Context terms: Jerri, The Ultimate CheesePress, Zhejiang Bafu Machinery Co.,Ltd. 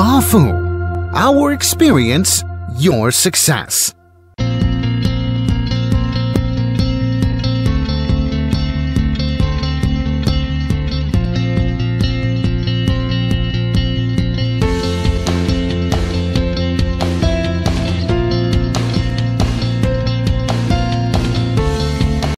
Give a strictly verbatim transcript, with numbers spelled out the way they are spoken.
Bafu. Our experience, your success.